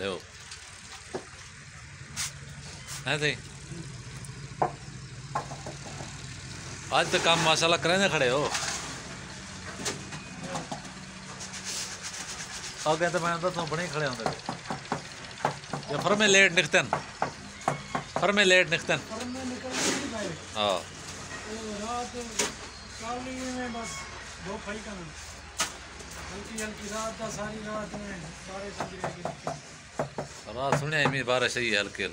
له هذه आज तो काम माशाल्लाह कराने खड़े हो और कहते मैं तो बड़े ही खड़े होंगे ये फर में लेट निकतन हाँ रात काल में बस दो खाई का हल्की रात था सारी रात में सारे सब्जी रात सुने मेरी बारिश ही हल्की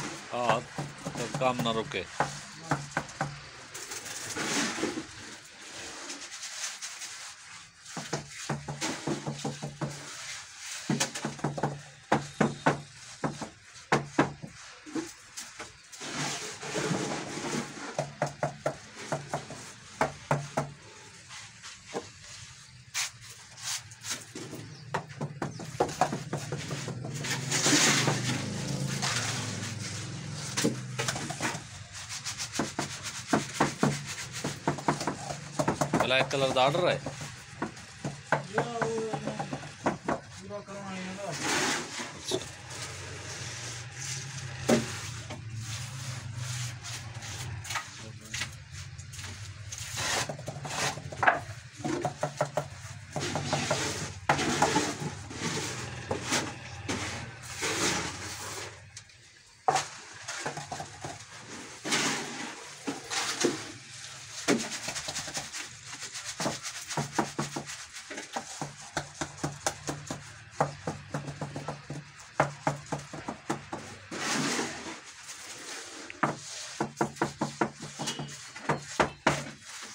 हाँ तब काम ना रुके ब्लैक कलर का ऑर्डर है